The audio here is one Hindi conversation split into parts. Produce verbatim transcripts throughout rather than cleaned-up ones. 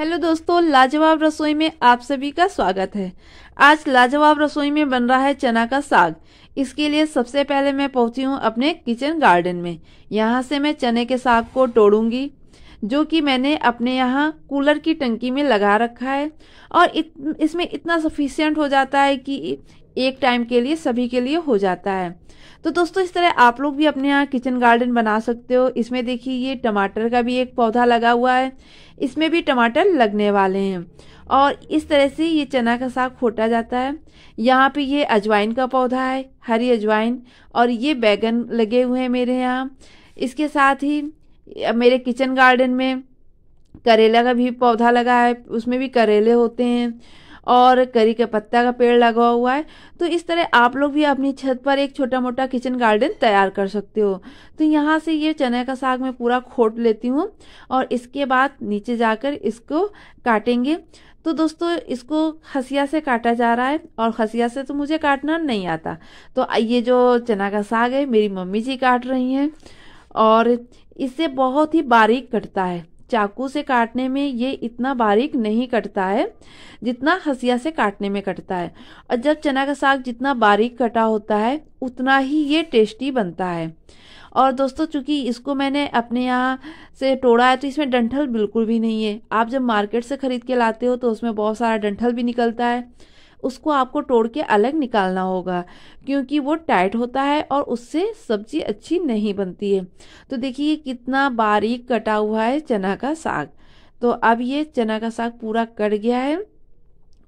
हेलो दोस्तों, लाजवाब रसोई में आप सभी का स्वागत है। आज लाजवाब रसोई में बन रहा है चना का साग। इसके लिए सबसे पहले मैं पहुंची हूं अपने किचन गार्डन में। यहां से मैं चने के साग को तोड़ूंगी, जो कि मैंने अपने यहां कूलर की टंकी में लगा रखा है और इत, इसमें इतना सफिशिएंट हो जाता है कि एक टाइम के लिए सभी के लिए हो जाता है। तो दोस्तों, इस तरह आप लोग भी अपने यहाँ किचन गार्डन बना सकते हो। इसमें देखिए ये टमाटर का भी एक पौधा लगा हुआ है, इसमें भी टमाटर लगने वाले हैं। और इस तरह से ये चना का साग खोटा जाता है। यहाँ पे ये अजवाइन का पौधा है, हरी अजवाइन, और ये बैगन लगे हुए हैं मेरे यहाँ। इसके साथ ही मेरे किचन गार्डन में करेला का भी पौधा लगा है, उसमें भी करेले होते हैं, और करी के पत्ता का पेड़ लगा हुआ है। तो इस तरह आप लोग भी अपनी छत पर एक छोटा मोटा किचन गार्डन तैयार कर सकते हो। तो यहाँ से ये चने का साग मैं पूरा खोट लेती हूँ और इसके बाद नीचे जाकर इसको काटेंगे। तो दोस्तों, इसको हसिया से काटा जा रहा है और हसिया से तो मुझे काटना नहीं आता। तो ये जो चना का साग है मेरी मम्मी जी काट रही हैं और इससे बहुत ही बारीक कटता है। चाकू से काटने में ये इतना बारीक नहीं कटता है जितना हसिया से काटने में कटता है। और जब चना का साग जितना बारीक कटा होता है उतना ही ये टेस्टी बनता है। और दोस्तों, चूंकि इसको मैंने अपने यहाँ से तोड़ा है तो इसमें डंठल बिल्कुल भी नहीं है। आप जब मार्केट से खरीद के लाते हो तो उसमें बहुत सारा डंठल भी निकलता है, उसको आपको तोड़ के अलग निकालना होगा क्योंकि वो टाइट होता है और उससे सब्जी अच्छी नहीं बनती है। तो देखिए कितना बारीक कटा हुआ है चना का साग। तो अब ये चना का साग पूरा कट गया है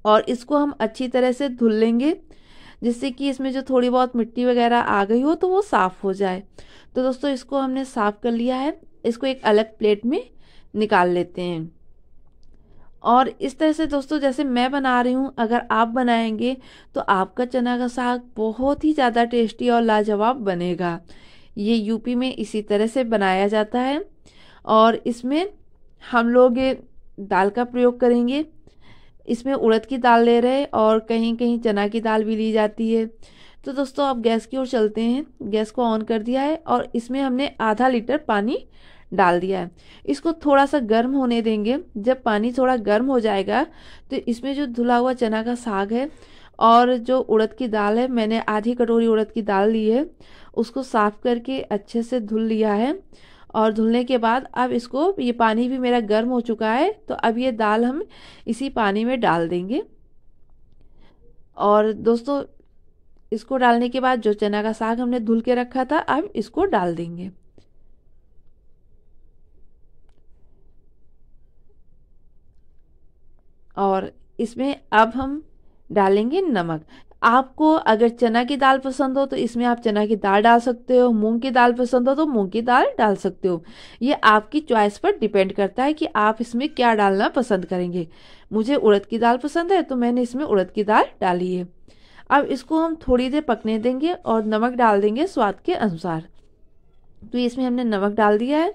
और इसको हम अच्छी तरह से धुल लेंगे, जिससे कि इसमें जो थोड़ी बहुत मिट्टी वगैरह आ गई हो तो वो साफ़ हो जाए। तो दोस्तों, इसको हमने साफ़ कर लिया है। इसको एक अलग प्लेट में निकाल लेते हैं। और इस तरह से दोस्तों, जैसे मैं बना रही हूँ, अगर आप बनाएंगे तो आपका चना का साग बहुत ही ज़्यादा टेस्टी और लाजवाब बनेगा। ये यूपी में इसी तरह से बनाया जाता है और इसमें हम लोग दाल का प्रयोग करेंगे। इसमें उड़द की दाल ले रहे हैं और कहीं कहीं चना की दाल भी ली जाती है। तो दोस्तों, आप गैस की ओर चलते हैं। गैस को ऑन कर दिया है और इसमें हमने आधा लीटर पानी डाल दिया है। इसको थोड़ा सा गर्म होने देंगे। जब पानी थोड़ा गर्म हो जाएगा तो इसमें जो धुला हुआ चना का साग है और जो उड़द की दाल है, मैंने आधी कटोरी उड़द की दाल ली है, उसको साफ करके अच्छे से धुल लिया है। और धुलने के बाद अब इसको, ये पानी भी मेरा गर्म हो चुका है, तो अब ये दाल हम इसी पानी में डाल देंगे। और दोस्तों, इसको डालने के बाद जो चना का साग हमने धुल के रखा था, अब इसको डाल देंगे। और इसमें अब हम डालेंगे नमक। आपको अगर चना की दाल पसंद हो तो इसमें आप चना की दाल डाल सकते हो, मूंग की दाल पसंद हो तो मूंग की दाल डाल सकते हो। ये आपकी चॉइस पर डिपेंड करता है कि आप इसमें क्या डालना पसंद करेंगे। मुझे उड़द की दाल पसंद है तो मैंने इसमें उड़द की दाल डाली है। अब इसको हम थोड़ी देर पकने देंगे और नमक डाल देंगे स्वाद के अनुसार। तो इसमें हमने नमक डाल दिया है।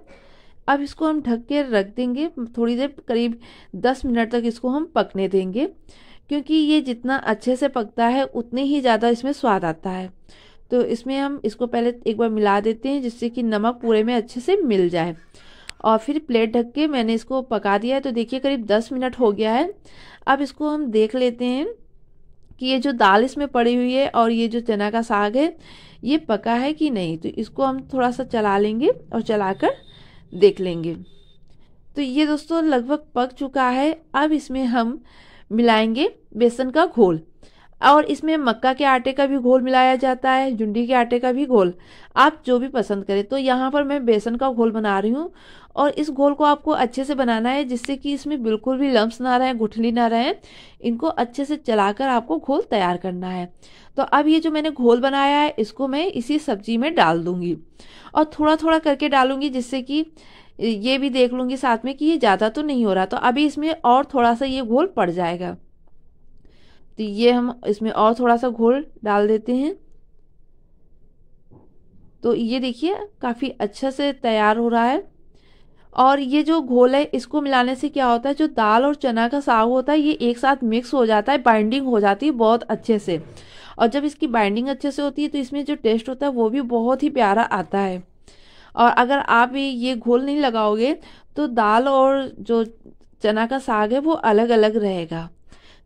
अब इसको हम ढक के रख देंगे थोड़ी देर, करीब दस मिनट तक इसको हम पकने देंगे, क्योंकि ये जितना अच्छे से पकता है उतने ही ज़्यादा इसमें स्वाद आता है। तो इसमें हम इसको पहले एक बार मिला देते हैं, जिससे कि नमक पूरे में अच्छे से मिल जाए। और फिर प्लेट ढक के मैंने इसको पका दिया है। तो देखिए करीब दस मिनट हो गया है। अब इसको हम देख लेते हैं कि ये जो दाल इसमें पड़ी हुई है और ये जो चना का साग है ये पका है कि नहीं। तो इसको हम थोड़ा सा चला लेंगे और चला कर देख लेंगे। तो ये दोस्तों लगभग पक चुका है। अब इसमें हम मिलाएंगे बेसन का घोल, और इसमें मक्का के आटे का भी घोल मिलाया जाता है, जुंडी के आटे का भी घोल, आप जो भी पसंद करें। तो यहाँ पर मैं बेसन का घोल बना रही हूँ और इस घोल को आपको अच्छे से बनाना है, जिससे कि इसमें बिल्कुल भी लम्स ना रहें, गुठली ना रहें। इनको अच्छे से चलाकर आपको घोल तैयार करना है। तो अब ये जो मैंने घोल बनाया है इसको मैं इसी सब्जी में डाल दूँगी और थोड़ा थोड़ा करके डालूँगी, जिससे कि ये भी देख लूँगी साथ में कि ये ज़्यादा तो नहीं हो रहा। तो अभी इसमें और थोड़ा सा ये घोल पड़ जाएगा। तो ये हम इसमें और थोड़ा सा घोल डाल देते हैं। तो ये देखिए काफ़ी अच्छा से तैयार हो रहा है। और ये जो घोल है इसको मिलाने से क्या होता है, जो दाल और चना का साग होता है ये एक साथ मिक्स हो जाता है, बाइंडिंग हो जाती है बहुत अच्छे से। और जब इसकी बाइंडिंग अच्छे से होती है तो इसमें जो टेस्ट होता है वो भी बहुत ही प्यारा आता है। और अगर आप ये घोल नहीं लगाओगे तो दाल और जो चना का साग है वो अलग अलग रहेगा।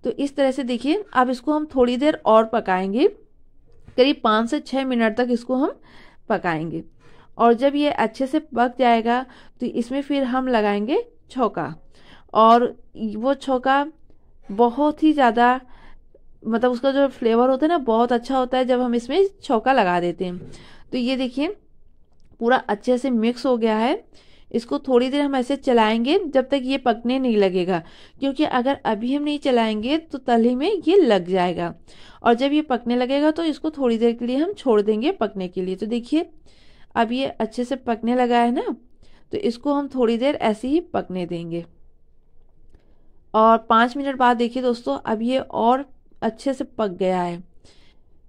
तो इस तरह से देखिए, अब इसको हम थोड़ी देर और पकाएंगे, करीब पाँच से छः मिनट तक इसको हम पकाएंगे। और जब ये अच्छे से पक जाएगा तो इसमें फिर हम लगाएंगे छौंका। और वो छौंका बहुत ही ज़्यादा, मतलब उसका जो फ्लेवर होता है ना बहुत अच्छा होता है जब हम इसमें छौंका लगा देते हैं। तो ये देखिए पूरा अच्छे से मिक्स हो गया है। इसको थोड़ी देर हम ऐसे चलाएंगे जब तक ये पकने नहीं लगेगा, क्योंकि अगर अभी हम नहीं चलाएंगे तो तले में ये लग जाएगा। और जब ये पकने लगेगा तो इसको थोड़ी देर के लिए हम छोड़ देंगे पकने के लिए। तो देखिए अब ये अच्छे से पकने लगा है ना, तो इसको हम थोड़ी देर ऐसे ही पकने देंगे। और पाँच मिनट बाद देखिए दोस्तों अब ये और अच्छे से पक गया है।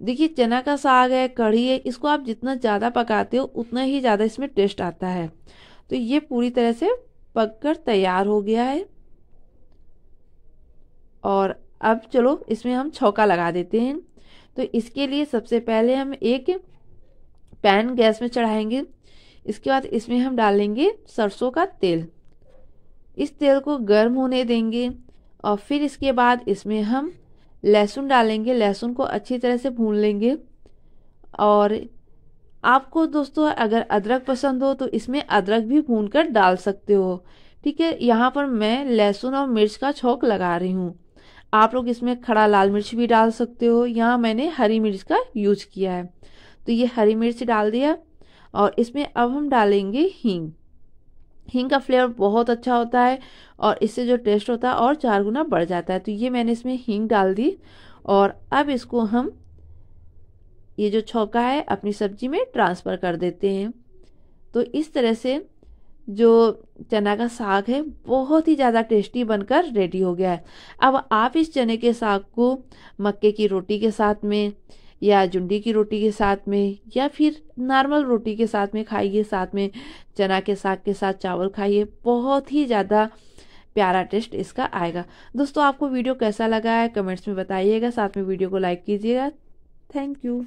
देखिए चना का साग है, कढ़ी है, इसको आप जितना ज़्यादा पकाते हो उतना ही ज़्यादा इसमें टेस्ट आता है। तो ये पूरी तरह से पककर तैयार हो गया है। और अब चलो इसमें हम छौंका लगा देते हैं। तो इसके लिए सबसे पहले हम एक पैन गैस में चढ़ाएंगे। इसके बाद इसमें हम डालेंगे सरसों का तेल। इस तेल को गर्म होने देंगे और फिर इसके बाद इसमें हम लहसुन डालेंगे। लहसुन को अच्छी तरह से भून लेंगे। और आपको दोस्तों अगर अदरक पसंद हो तो इसमें अदरक भी भून कर डाल सकते हो, ठीक है। यहाँ पर मैं लहसुन और मिर्च का छौंक लगा रही हूँ, आप लोग इसमें खड़ा लाल मिर्च भी डाल सकते हो। यहाँ मैंने हरी मिर्च का यूज किया है। तो ये हरी मिर्च डाल दिया और इसमें अब हम डालेंगे हींग। हींग का फ्लेवर बहुत अच्छा होता है और इससे जो टेस्ट होता है और चार गुना बढ़ जाता है। तो ये मैंने इसमें हींग डाल दी। और अब इसको हम, ये जो छौंका है, अपनी सब्जी में ट्रांसफ़र कर देते हैं। तो इस तरह से जो चना का साग है बहुत ही ज़्यादा टेस्टी बनकर रेडी हो गया है। अब आप इस चने के साग को मक्के की रोटी के साथ में या जुंडी की रोटी के साथ में या फिर नॉर्मल रोटी के साथ में खाइए, साथ में चना के साग के साथ चावल खाइए, बहुत ही ज़्यादा प्यारा टेस्ट इसका आएगा। दोस्तों आपको वीडियो कैसा लगा है कमेंट्स में बताइएगा, साथ में वीडियो को लाइक कीजिएगा। Thank you.